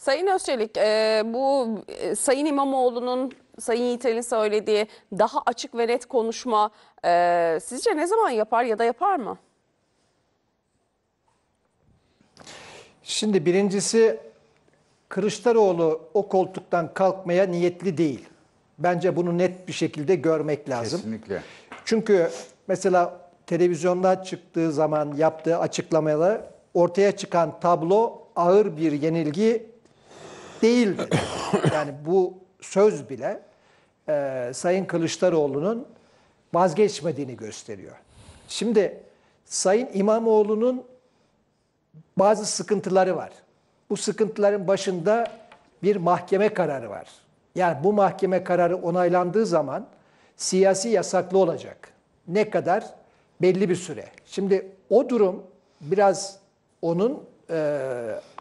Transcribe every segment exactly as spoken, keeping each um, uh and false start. Sayın Özçelik, e, bu e, Sayın İmamoğlu'nun Sayın Yiğitel'in söylediği daha açık ve net konuşma e, sizce ne zaman yapar ya da yapar mı? Şimdi birincisi, Kılıçdaroğlu o koltuktan kalkmaya niyetli değil. Bence bunu net bir şekilde görmek lazım. Kesinlikle. Çünkü mesela televizyonda çıktığı zaman yaptığı açıklamalar, ortaya çıkan tablo ağır bir yenilgi değildi. Yani bu söz bile e, Sayın Kılıçdaroğlu'nun vazgeçmediğini gösteriyor. Şimdi Sayın İmamoğlu'nun bazı sıkıntıları var. Bu sıkıntıların başında bir mahkeme kararı var. Yani bu mahkeme kararı onaylandığı zaman siyasi yasaklı olacak. Ne kadar? Belli bir süre. Şimdi o durum biraz onun e,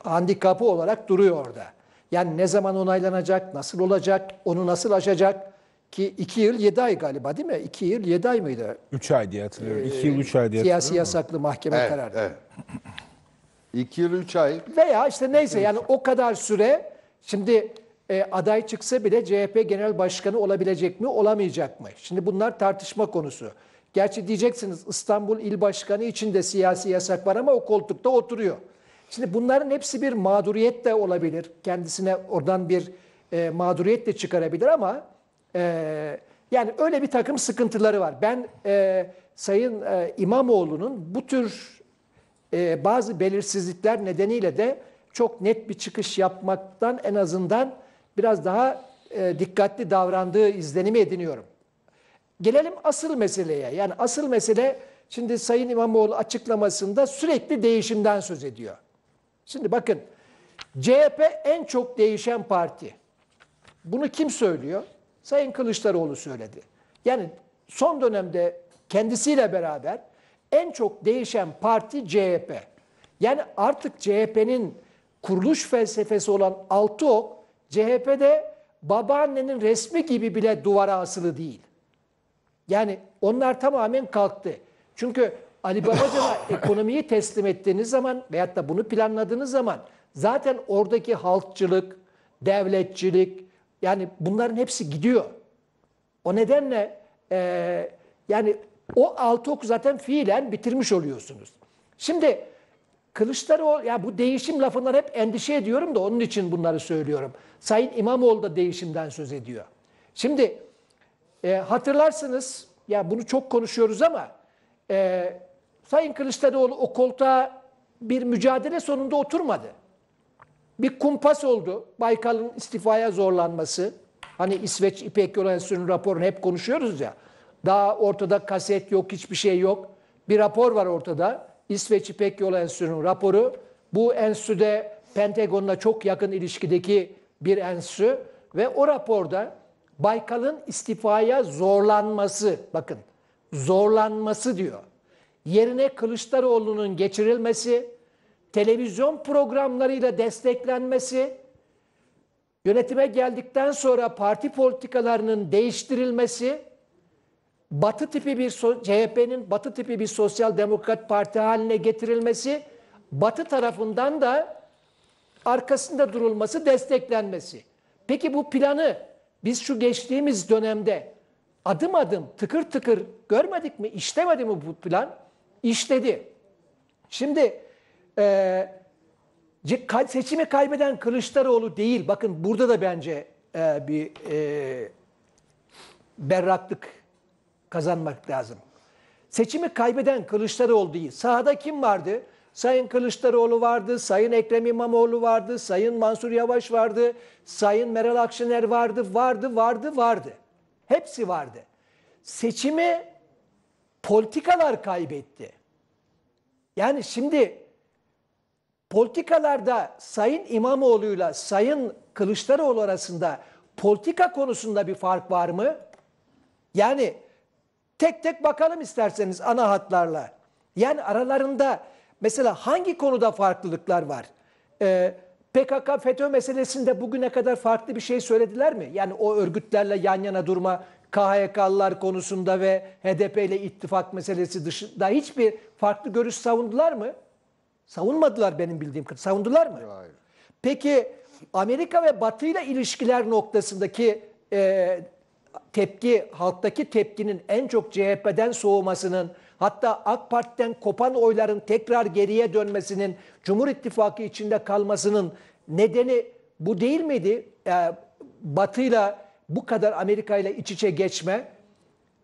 handikapı olarak duruyor orada. Yani ne zaman onaylanacak, nasıl olacak, onu nasıl aşacak ki iki yıl yedi ay galiba değil mi? iki yıl yedi ay mıydı? üç ay diye hatırlıyorum. iki yıl üç ay diye hatırlıyorum. Siyasi yasaklı mahkeme evet, kararı. Evet. iki yıl üç ay. Veya işte neyse yani o kadar süre. Şimdi e, aday çıksa bile C H P Genel Başkanı olabilecek mi, olamayacak mı? Şimdi bunlar tartışma konusu. Gerçi diyeceksiniz İstanbul İl Başkanı için de siyasi yasak var ama o koltukta oturuyor. Şimdi bunların hepsi bir mağduriyet de olabilir. Kendisine oradan bir e, mağduriyet de çıkarabilir ama e, yani öyle bir takım sıkıntıları var. Ben e, Sayın e, İmamoğlu'nun bu tür e, bazı belirsizlikler nedeniyle de çok net bir çıkış yapmaktan en azından biraz daha e, dikkatli davrandığı izlenimi ediniyorum. Gelelim asıl meseleye. Yani asıl mesele, şimdi Sayın İmamoğlu açıklamasında sürekli değişimden söz ediyor. Şimdi bakın, C H P en çok değişen parti. Bunu kim söylüyor? Sayın Kılıçdaroğlu söyledi. Yani son dönemde kendisiyle beraber en çok değişen parti C H P. Yani artık C H P'nin kuruluş felsefesi olan altı ok, C H P'de babaannenin resmi gibi bile duvara asılı değil. Yani onlar tamamen kalktı. Çünkü Ali Babacan'a ekonomiyi teslim ettiğiniz zaman veyahut da bunu planladığınız zaman zaten oradaki halkçılık, devletçilik, yani bunların hepsi gidiyor. O nedenle e, yani o altı oku zaten fiilen bitirmiş oluyorsunuz. Şimdi Kılıçdaroğlu, ya bu değişim lafından hep endişe ediyorum da onun için bunları söylüyorum. Sayın İmamoğlu da değişimden söz ediyor. Şimdi E, hatırlarsınız, ya bunu çok konuşuyoruz ama e, Sayın Kılıçdaroğlu o koltuğa bir mücadele sonunda oturmadı. Bir kumpas oldu. Baykal'ın istifaya zorlanması. Hani İsveç İpek Yolu Enstitüsü'nün raporunu hep konuşuyoruz ya. Daha ortada kaset yok, hiçbir şey yok. Bir rapor var ortada. İsveç İpek Yolu Enstitüsü'nün raporu. Bu enstitüde Pentagon'la çok yakın ilişkideki bir enstitü ve o raporda Baykal'ın istifaya zorlanması, bakın zorlanması diyor. Yerine Kılıçdaroğlu'nun geçirilmesi, televizyon programlarıyla desteklenmesi, yönetime geldikten sonra parti politikalarının değiştirilmesi, Batı tipi bir C H P'nin Batı tipi bir sosyal demokrat parti haline getirilmesi, Batı tarafından da arkasında durulması, desteklenmesi. Peki bu planı biz şu geçtiğimiz dönemde adım adım tıkır tıkır görmedik mi? İşlemedi mi bu plan? İşledi. Şimdi e, seçimi kaybeden Kılıçdaroğlu değil. Bakın burada da bence e, bir e, berraklık kazanmak lazım. Seçimi kaybeden Kılıçdaroğlu değil. Sahada kim vardı? Sayın Kılıçdaroğlu vardı, Sayın Ekrem İmamoğlu vardı, Sayın Mansur Yavaş vardı, Sayın Meral Akşener vardı, vardı, vardı, vardı. Hepsi vardı. Seçimi politikalar kaybetti. Yani şimdi politikalarda Sayın İmamoğlu'yla Sayın Kılıçdaroğlu arasında politika konusunda bir fark var mı? Yani tek tek bakalım isterseniz ana hatlarla. Yani aralarında mesela hangi konuda farklılıklar var? Ee, P K K, FETÖ meselesinde bugüne kadar farklı bir şey söylediler mi? Yani o örgütlerle yan yana durma, K H K'lılar konusunda ve H D P ile ittifak meselesi dışında hiçbir farklı görüş savundular mı? Savunmadılar benim bildiğim kadarıyla. Savundular mı? Hayır. Peki Amerika ve Batı ile ilişkiler noktasındaki e, tepki, halktaki tepkinin en çok C H P'den soğumasının, hatta AK Parti'den kopan oyların tekrar geriye dönmesinin, Cumhur İttifakı içinde kalmasının nedeni bu değil miydi? E, Batı'yla bu kadar Amerika ile iç içe geçme.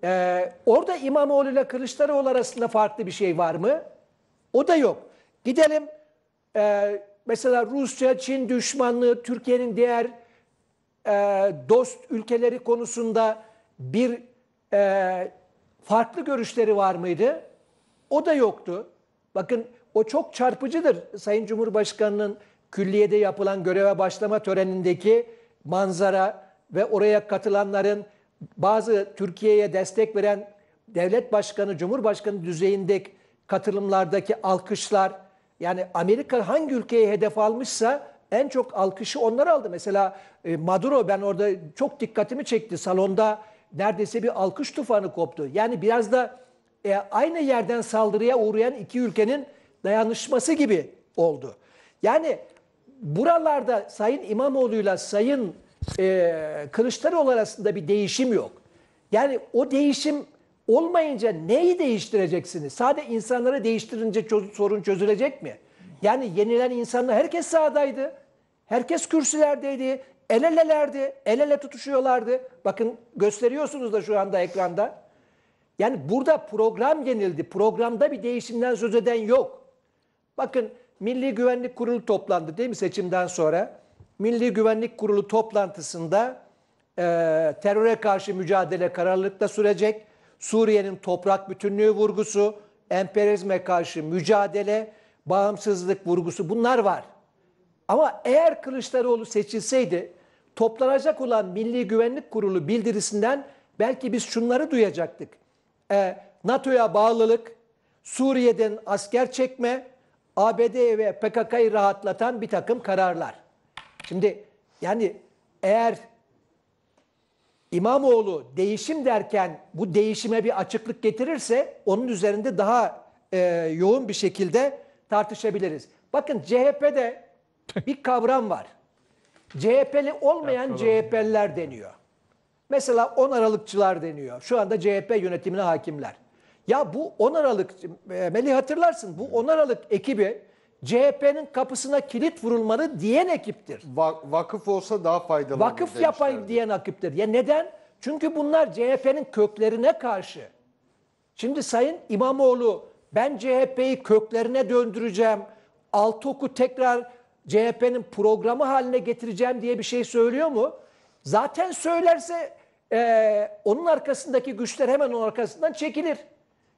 E, orada İmamoğlu ile Kılıçdaroğlu arasında farklı bir şey var mı? O da yok. Gidelim e, mesela Rusya, Çin düşmanlığı, Türkiye'nin diğer e, dost ülkeleri konusunda bir e, farklı görüşleri var mıydı? O da yoktu. Bakın o çok çarpıcıdır. Sayın Cumhurbaşkanı'nın külliyede yapılan göreve başlama törenindeki manzara ve oraya katılanların, bazı Türkiye'ye destek veren devlet başkanı, cumhurbaşkanı düzeyindeki katılımlardaki alkışlar, yani Amerika hangi ülkeyi hedef almışsa en çok alkışı onlar aldı. Mesela Maduro, ben orada çok dikkatimi çekti. Salonda neredeyse bir alkış tufanı koptu. Yani biraz da e, aynı yerden saldırıya uğrayan iki ülkenin dayanışması gibi oldu. Yani buralarda Sayın İmamoğlu'yla Sayın e, Kılıçdaroğlu arasında bir değişim yok. Yani o değişim olmayınca neyi değiştireceksiniz? Sadece insanları değiştirince sorun çözülecek mi? Yani yenilen insanlar, herkes sahadaydı. Herkes kürsülerdeydi. El elelerdi, el ele tutuşuyorlardı. Bakın gösteriyorsunuz da şu anda ekranda. Yani burada program yenildi. Programda bir değişimden söz eden yok. Bakın Milli Güvenlik Kurulu toplandı değil mi seçimden sonra? Milli Güvenlik Kurulu toplantısında e, teröre karşı mücadele kararlılıkla sürecek. Suriye'nin toprak bütünlüğü vurgusu, emperyalizme karşı mücadele, bağımsızlık vurgusu, bunlar var. Ama eğer Kılıçdaroğlu seçilseydi toplanacak olan Milli Güvenlik Kurulu bildirisinden belki biz şunları duyacaktık. E, NATO'ya bağlılık, Suriye'den asker çekme, A B D'yi ve P K K'yı rahatlatan bir takım kararlar. Şimdi yani eğer İmamoğlu değişim derken bu değişime bir açıklık getirirse onun üzerinde daha e, yoğun bir şekilde tartışabiliriz. Bakın C H P'de bir kavram var. C H P'li olmayan C H P'liler deniyor. Mesela on Aralıkçılar deniyor. Şu anda C H P yönetimine hakimler. Ya bu on Aralık, Melih hatırlarsın, bu on Aralık ekibi C H P'nin kapısına kilit vurulmalı diyen ekiptir. Va vakıf olsa daha faydalı. Vakıf yapayım diyen ekiptir. Ya neden? Çünkü bunlar C H P'nin köklerine karşı. Şimdi Sayın İmamoğlu, ben C H P'yi köklerine döndüreceğim, Altoku tekrar C H P'nin programı haline getireceğim diye bir şey söylüyor mu? Zaten söylerse e, onun arkasındaki güçler hemen onun arkasından çekilir.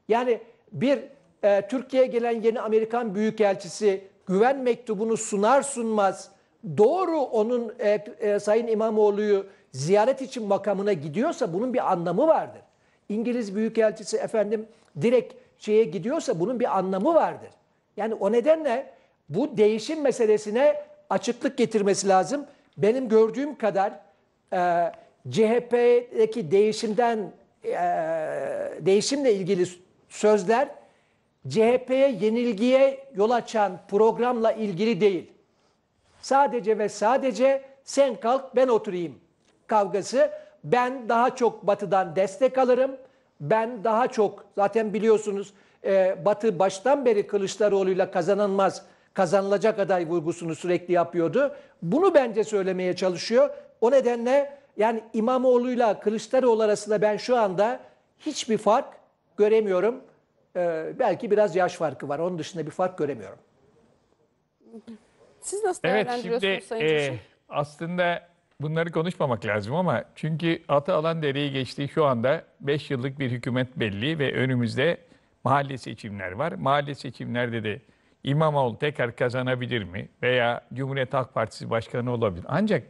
Yani bir e, Türkiye'ye gelen yeni Amerikan Büyükelçisi güven mektubunu sunar sunmaz doğru onun e, e, Sayın İmamoğlu'yu ziyaret için makamına gidiyorsa bunun bir anlamı vardır. İngiliz Büyükelçisi efendim direkt şeye gidiyorsa bunun bir anlamı vardır. Yani o nedenle bu değişim meselesine açıklık getirmesi lazım. Benim gördüğüm kadar e, C H P'deki değişimden e, değişimle ilgili sözler C H P'ye yenilgiye yol açan programla ilgili değil. Sadece ve sadece sen kalk ben oturayım kavgası. Ben daha çok Batı'dan destek alırım. Ben daha çok, zaten biliyorsunuz e, Batı baştan beri Kılıçdaroğlu'yla kazanılmaz, kazanılacak aday vurgusunu sürekli yapıyordu. Bunu bence söylemeye çalışıyor. O nedenle yani İmamoğlu'yla Kılıçdaroğlu arasında ben şu anda hiçbir fark göremiyorum. Ee, belki biraz yaş farkı var. Onun dışında bir fark göremiyorum. Siz nasıl değerlendiriyorsunuz evet, şimdi, Sayın Çinşen? E, aslında bunları konuşmamak lazım ama çünkü atı alan dereyi geçtiği şu anda beş yıllık bir hükümet belli ve önümüzde mahalle seçimler var. Mahalle seçimlerde de İmamoğlu tekrar kazanabilir mi? Veya Cumhuriyet Halk Partisi başkanı olabilir. Ancak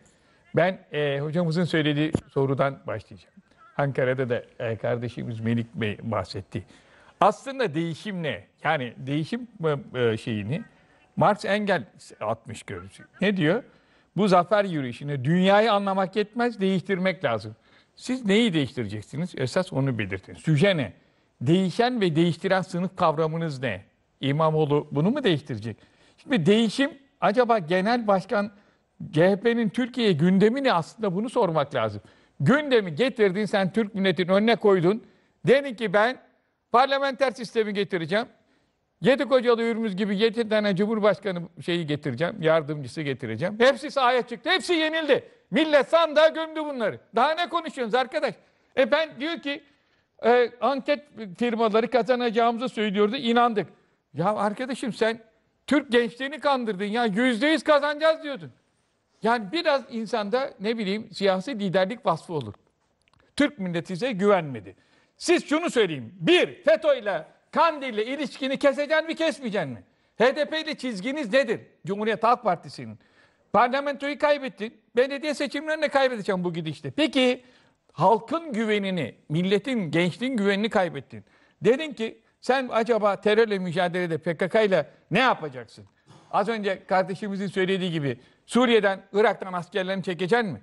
ben e, hocamızın söylediği sorudan başlayacağım. Ankara'da da e, kardeşimiz Melik Bey bahsetti. Aslında değişim ne? Yani değişim e, şeyini Marx engel atmış görüşü. Ne diyor? Bu zafer yürüyüşünü dünyayı anlamak yetmez, değiştirmek lazım. Siz neyi değiştireceksiniz? Esas onu belirtin. Süje ne? Değişen ve değiştiren sınıf kavramınız ne? İmamoğlu bunu mu değiştirecek? Şimdi değişim acaba genel başkan C H P'nin Türkiye gündemi ne? Aslında bunu sormak lazım. Gündemi getirdin sen, Türk milletinin önüne koydun. Dedin ki ben parlamenter sistemi getireceğim. Yedi kocalı yürümüz gibi yedi tane cumhurbaşkanı şeyi getireceğim. Yardımcısı getireceğim. Hepsi sahaya çıktı. Hepsi yenildi. Millet sandığa gömdü bunları. Daha ne konuşuyorsunuz arkadaş? E ben diyor ki e, anket firmaları kazanacağımızı söylüyordu. İnandık. Ya arkadaşım sen Türk gençliğini kandırdın ya. Yüzde yüz kazanacağız diyordun. Yani biraz insanda ne bileyim siyasi liderlik vasfı olur. Türk milleti size güvenmedi. Siz şunu söyleyeyim. Bir, FETÖ'yle, Kandil'le ilişkini keseceksin mi kesmeyeceksin mi? H D P'yle çizginiz nedir? Cumhuriyet Halk Partisi'nin. Parlamentoyu kaybettin. Belediye seçimlerini de kaybedeceksin bu gidişte. Peki halkın güvenini, milletin, gençliğin güvenini kaybettin. Dedin ki sen acaba terörle mücadelede P K K'yla ne yapacaksın? Az önce kardeşimizin söylediği gibi Suriye'den, Irak'tan askerlerini çekeceksin mi?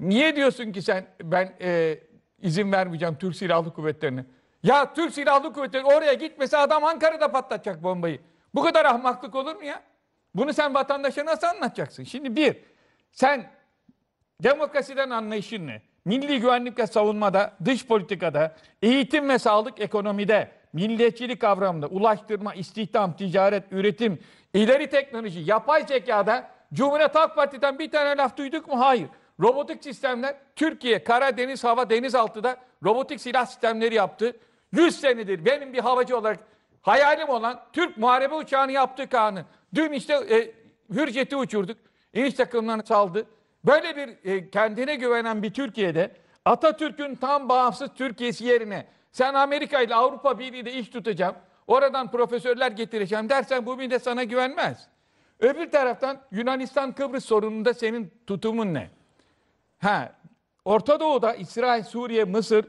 Niye diyorsun ki sen ben e, izin vermeyeceğim Türk Silahlı Kuvvetleri'ne? Ya Türk Silahlı Kuvvetleri oraya gitmese adam Ankara'da patlatacak bombayı. Bu kadar ahmaklık olur mu ya? Bunu sen vatandaşa nasıl anlatacaksın? Şimdi bir, sen demokrasiden anlayışın ne? Milli güvenlik ve savunmada, dış politikada, eğitim ve sağlık ekonomide, milliyetçilik kavramında, ulaştırma, istihdam, ticaret, üretim, ileri teknoloji, yapay zekada Cumhuriyet Halk Partisi'den bir tane laf duyduk mu? Hayır. Robotik sistemler, Türkiye, kara, deniz, hava, denizaltıda robotik silah sistemleri yaptı. yüz senedir benim bir havacı olarak hayalim olan Türk muharebe uçağını yaptık Kaan'ı. Dün işte e, Hürjet'i uçurduk. İniş takımlarını çaldı. Böyle bir e, kendine güvenen bir Türkiye'de Atatürk'ün tam bağımsız Türkiye'si yerine sen Amerika ile Avrupa Birliği ile iş tutacağım, oradan profesörler getireceğim dersen bu millet sana güvenmez. Öbür taraftan Yunanistan Kıbrıs sorununda senin tutumun ne? Ha, Orta Doğu'da İsrail, Suriye, Mısır,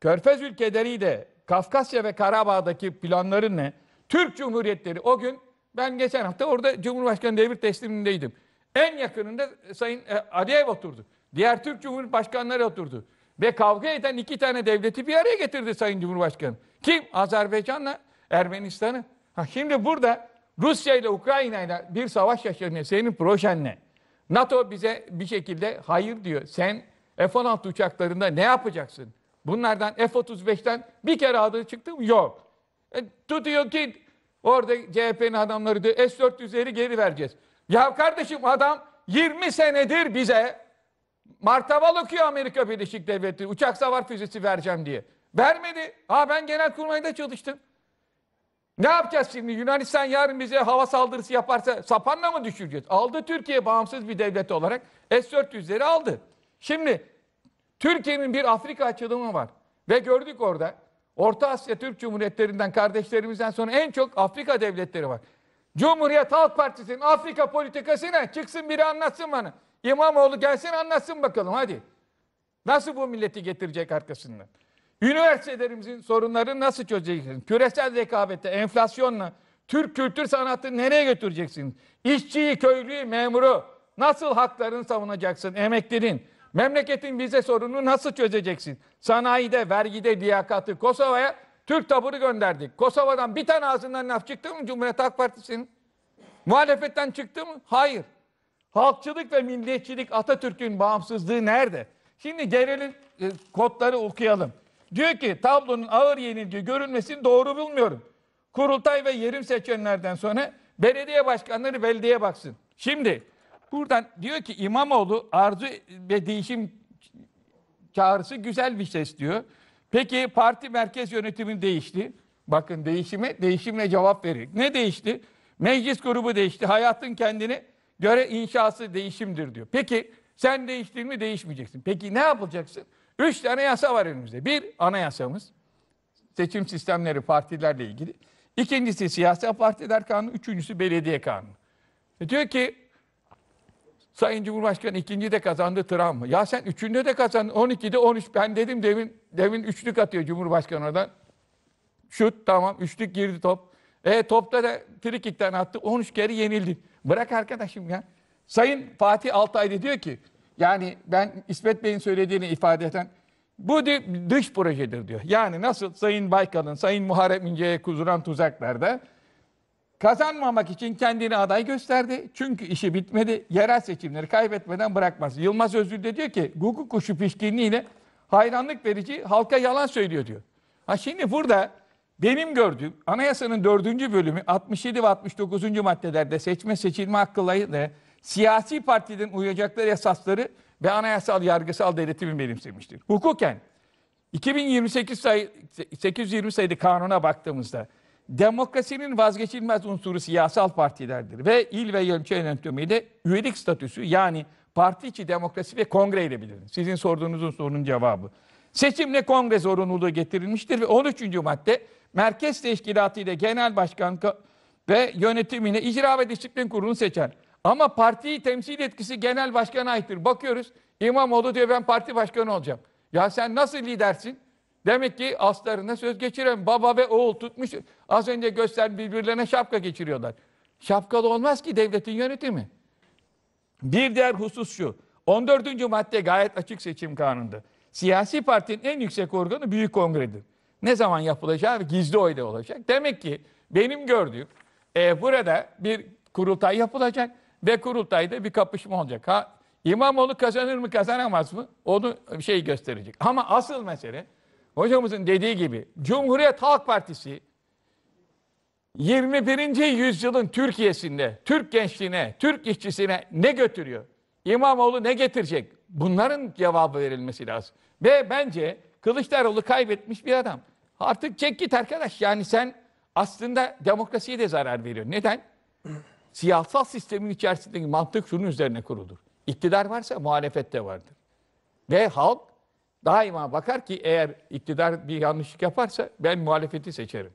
Körfez ülkeleriyle Kafkasya ve Karabağ'daki planların ne? Türk Cumhuriyetleri o gün, ben geçen hafta orada Cumhurbaşkanı devir teslimindeydim. En yakınında Sayın e, Aliyev oturdu. Diğer Türk Cumhurbaşkanları oturdu. Ve kavga eden iki tane devleti bir araya getirdi Sayın Cumhurbaşkanı. Kim? Azerbaycan'la Ermenistan'ı. Ha, şimdi burada Rusya ile Ukrayna ile bir savaş yaşanıyor. Senin projen ne? NATO bize bir şekilde hayır diyor. Sen F on altı uçaklarında ne yapacaksın? Bunlardan F otuz beşten bir kere adı çıktı mı? Yok. E, tutuyor ki orada C H P'nin adamları diyor S dört yüzleri geri vereceğiz. Ya kardeşim adam yirmi senedir bize martaval okuyor Amerika Birleşik Devletleri. Uçak savar füzesi vereceğim diye. Vermedi. Ha ben genelkurmayda çalıştım. Ne yapacağız şimdi? Yunanistan yarın bize hava saldırısı yaparsa sapanla mı düşüreceğiz? Aldı Türkiye bağımsız bir devlet olarak S dört yüzleri aldı. Şimdi Türkiye'nin bir Afrika açılımı var. Ve gördük orada Orta Asya Türk Cumhuriyetlerinden kardeşlerimizden sonra en çok Afrika devletleri var. Cumhuriyet Halk Partisi'nin Afrika politikası ne? Çıksın biri anlatsın bana. İmamoğlu gelsin anlatsın bakalım hadi. Nasıl bu milleti getirecek arkasından? Üniversitelerimizin sorunlarını nasıl çözeceksin? Küresel rekabette, enflasyonla Türk kültür sanatını nereye götüreceksin? İşçiyi, köylüyü, memuru nasıl haklarını savunacaksın? Emeklinin, memleketin vize sorununu nasıl çözeceksin? Sanayide, vergide, liyakatı, Kosova'ya Türk taburu gönderdik. Kosova'dan bir tane ağzından laf çıktı mı Cumhuriyet Halk Partisi'nin? Muhalefetten çıktı mı? Hayır. Halkçılık ve milliyetçilik, Atatürk'ün bağımsızlığı nerede? Şimdi gelelim e, kodları okuyalım. Diyor ki tablonun ağır yenilgi görülmesini doğru bulmuyorum. Kurultay ve yerim seçenlerden sonra belediye başkanları belediyeye baksın. Şimdi buradan diyor ki İmamoğlu arzu ve değişim çağrısı güzel bir ses diyor. Peki parti merkez yönetimi değişti. Bakın değişime değişimle cevap verir. Ne değişti? Meclis grubu değişti. Hayatın kendine göre inşası değişimdir diyor. Peki sen değiştin mi değişmeyeceksin. Peki ne yapacaksın? Üç tane yasa var önümüzde. Bir, anayasamız. Seçim sistemleri partilerle ilgili. İkincisi siyasi partiler kanunu. Üçüncüsü belediye kanunu. E diyor ki Sayın Cumhurbaşkanı ikinci de kazandı Trump mı? Ya sen üçünde de kazandın. on ikide on üç. Ben dedim demin demin üçlük atıyor Cumhurbaşkanı oradan. Şut tamam. Üçlük girdi top. E topta da frikikten attı. on üç kere yenildi. Bırak arkadaşım ya. Sayın Fatih Altay da diyor ki yani ben İsmet Bey'in söylediğini ifade eden bu dış projedir diyor. Yani nasıl Sayın Baykal'ın, Sayın Muharrem İnce'ye kuzuran tuzaklarda Kazanmamak için kendini aday gösterdi. Çünkü işi bitmedi. Yerel seçimleri kaybetmeden bırakmaz. Yılmaz Özdil de diyor ki guguk kuşu pişkinliğiyle hayranlık verici halka yalan söylüyor diyor. Ha şimdi burada benim gördüğüm anayasanın dördüncü bölümü altmış yedi ve altmış dokuzuncu maddelerde seçme seçilme hakkıyla siyasi partiden uyacakları esasları ve anayasal yargısal denetimi benimsemiştir. Hukuken iki bin yirmi sekiz sayı, sekiz yüz yirmi sayılı kanuna baktığımızda demokrasinin vazgeçilmez unsuru siyasal partilerdir ve il ve ilçe yönetimiyle üyelik statüsü yani parti içi demokrasi ve kongre ile bilinir. Sizin sorduğunuzun sorunun cevabı. Seçimle kongre zorunluluğu getirilmiştir ve on üçüncü madde merkez teşkilatı ile genel başkan ve yönetimine icra ve disiplin kurulunu seçer. Ama partiyi temsil etkisi genel başkana aittir. Bakıyoruz İmamoğlu diyor ben parti başkanı olacağım. Ya sen nasıl lidersin? Demek ki aslarına söz geçiren baba ve oğul tutmuş. Az önce göster birbirlerine şapka geçiriyorlar. Şapkalı olmaz ki devletin yönetimi. Bir diğer husus şu. on dördüncü madde gayet açık seçim kanununda. Siyasi partinin en yüksek organı büyük kongredir. Ne zaman yapılacağı gizli oyda olacak. Demek ki benim gördüğüm e, burada bir kurultay yapılacak ve kurultayda bir kapışma olacak. Ha, İmamoğlu kazanır mı kazanamaz mı? Onu şey gösterecek. Ama asıl mesele hocamızın dediği gibi Cumhuriyet Halk Partisi yirmi birinci yüzyılın Türkiye'sinde Türk gençliğine, Türk işçisine ne götürüyor? İmamoğlu ne getirecek? Bunların cevabı verilmesi lazım. Ve bence Kılıçdaroğlu kaybetmiş bir adam. Artık çek git arkadaş. Yani sen aslında demokrasiye de zarar veriyorsun. Neden? Siyasal sistemin içerisindeki mantık şunun üzerine kurulur. İktidar varsa muhalefet de vardır. Ve halk daima bakar ki eğer iktidar bir yanlışlık yaparsa ben muhalefeti seçerim.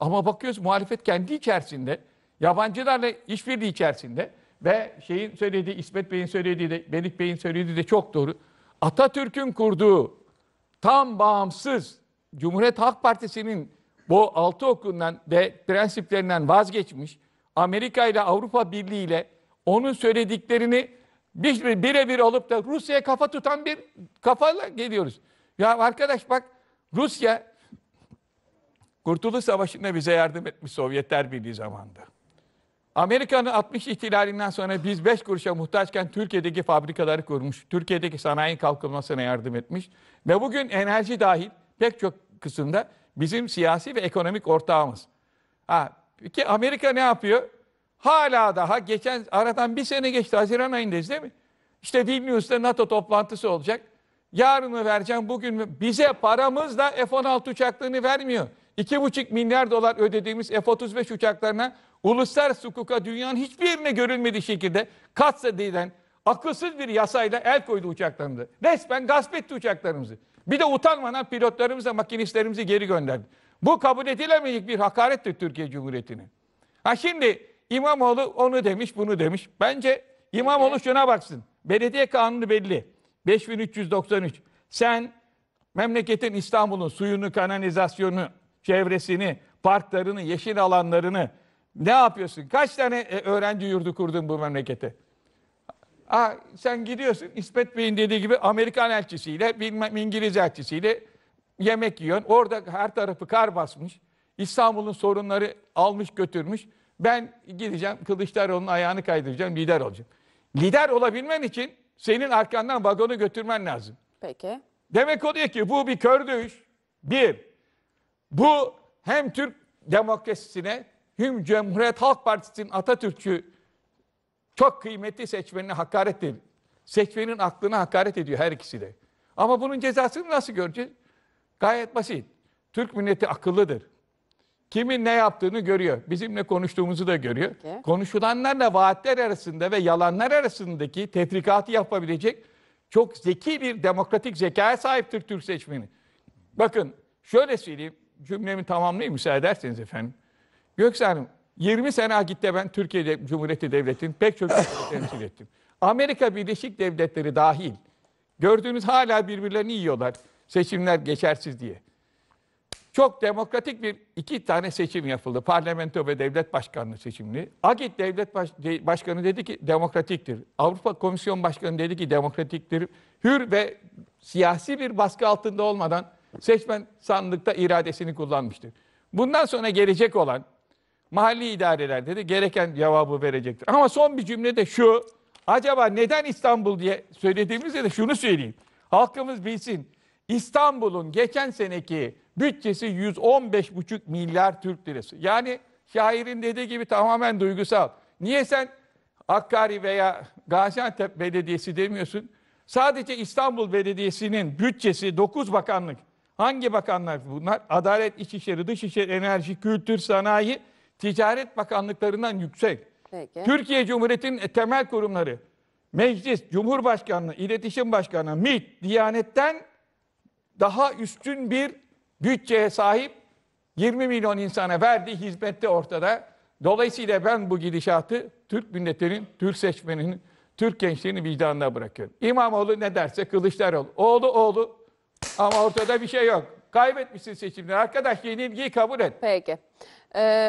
Ama bakıyoruz muhalefet kendi içerisinde, yabancılarla işbirliği içerisinde ve şeyin söylediği, İsmet Bey'in söylediği de, Melik Bey'in söylediği de çok doğru. Atatürk'ün kurduğu tam bağımsız Cumhuriyet Halk Partisi'nin bu altı okundan ve prensiplerinden vazgeçmiş, Amerika ile Avrupa Birliği ile onun söylediklerini birebir alıp da Rusya'ya kafa tutan bir kafayla geliyoruz. Ya arkadaş bak Rusya Kurtuluş Savaşı'nda bize yardım etmiş Sovyetler Birliği zamanında. Amerika'nın altmış ihtilalinden sonra biz beş kuruşa muhtaçken Türkiye'deki fabrikaları kurmuş. Türkiye'deki sanayi kalkınmasına yardım etmiş. Ve bugün enerji dahil pek çok kısımda bizim siyasi ve ekonomik ortağımız. Ha, peki Amerika ne yapıyor? Hala daha geçen aradan bir sene geçti. Haziran ayındayız değil mi? İşte Vilnius'ta NATO toplantısı olacak. Yarını vereceğim bugün bize paramızla F on altı uçaklarını vermiyor. iki buçuk milyar dolar ödediğimiz F otuz beş uçaklarına uluslararası hukuka dünyanın hiçbir yerine görülmediği şekilde katsa denilen akılsız bir yasayla el koydu uçaklarımızı. Resmen gasp etti uçaklarımızı. Bir de utanmadan pilotlarımızla makinistlerimizi geri gönderdi. Bu kabul edilemeyecek bir hakarettir Türkiye Cumhuriyeti'ne. Ha şimdi İmamoğlu onu demiş, bunu demiş. Bence İmamoğlu şuna baksın. Belediye kanunu belli. beş bin üç yüz doksan üç. Sen memleketin İstanbul'un suyunu, kanalizasyonunu, çevresini, parklarını, yeşil alanlarını ne yapıyorsun? Kaç tane öğrenci yurdu kurdun bu memlekete? Aa, sen gidiyorsun İsmet Bey'in dediği gibi Amerikan elçisiyle, bilmem İngiliz elçisiyle yemek yiyorsun. Orada her tarafı kar basmış. İstanbul'un sorunları almış götürmüş. Ben gideceğim Kılıçdaroğlu'nun ayağını kaydıracağım, lider olacağım. Lider olabilmen için senin arkandan vagonu götürmen lazım. Peki. Demek oluyor ki bu bir kör dövüş. Bir, bu hem Türk demokrasisine hem Cumhuriyet Halk Partisi'nin Atatürkçü çok kıymetli seçmenine hakaret değil. Seçmenin aklına hakaret ediyor her ikisi de. Ama bunun cezasını nasıl göreceğiz? Gayet basit. Türk milleti akıllıdır. Kimin ne yaptığını görüyor. Bizimle konuştuğumuzu da görüyor. Peki. Konuşulanlarla vaatler arasında ve yalanlar arasındaki tefrikatı yapabilecek çok zeki bir demokratik zekaya sahiptir Türk seçmeni. Bakın şöyle söyleyeyim. Cümlemi tamamlayayım müsaade ederseniz efendim. Göksel Hanım, yirmi sene Agit'te ben Türkiye Cumhuriyeti Devleti'nin pek çok temsil ettim. Amerika Birleşik Devletleri dahil. Gördüğünüz hala birbirlerini yiyorlar. Seçimler geçersiz diye. Çok demokratik bir iki tane seçim yapıldı. Parlamento ve devlet başkanlığı seçimleri. Agit devlet baş, de, başkanı dedi ki demokratiktir. Avrupa Komisyon Başkanı dedi ki demokratiktir. Hür ve siyasi bir baskı altında olmadan seçmen sandıkta iradesini kullanmıştır. Bundan sonra gelecek olan mahalli idarelerde de gereken cevabı verecektir. Ama son bir cümle de şu, acaba neden İstanbul diye söylediğimizde de şunu söyleyeyim. Halkımız bilsin, İstanbul'un geçen seneki bütçesi yüz on beş buçuk milyar Türk lirası. Yani şairin dediği gibi tamamen duygusal. Niye sen Hakkari veya Gaziantep Belediyesi demiyorsun? Sadece İstanbul Belediyesi'nin bütçesi dokuz bakanlık. Hangi bakanlar bunlar? Adalet, İçişleri, Dışişleri, Enerji, Kültür, Sanayi, Ticaret Bakanlıklarından yüksek. Peki. Türkiye Cumhuriyeti'nin temel kurumları, Meclis, Cumhurbaşkanlığı, İletişim Başkanlığı, MİT, Diyanet'ten daha üstün bir bütçeye sahip, yirmi milyon insana verdiği hizmette ortada. Dolayısıyla ben bu gidişatı Türk milletinin, Türk seçmeninin, Türk gençliğinin vicdanına bırakıyorum. İmamoğlu ne derse Kılıçdaroğlu. Oğlu oğlu. Ama ortada bir şey yok. Kaybetmişsin seçimleri. Arkadaş yenilgiyi kabul et. Peki. Ee...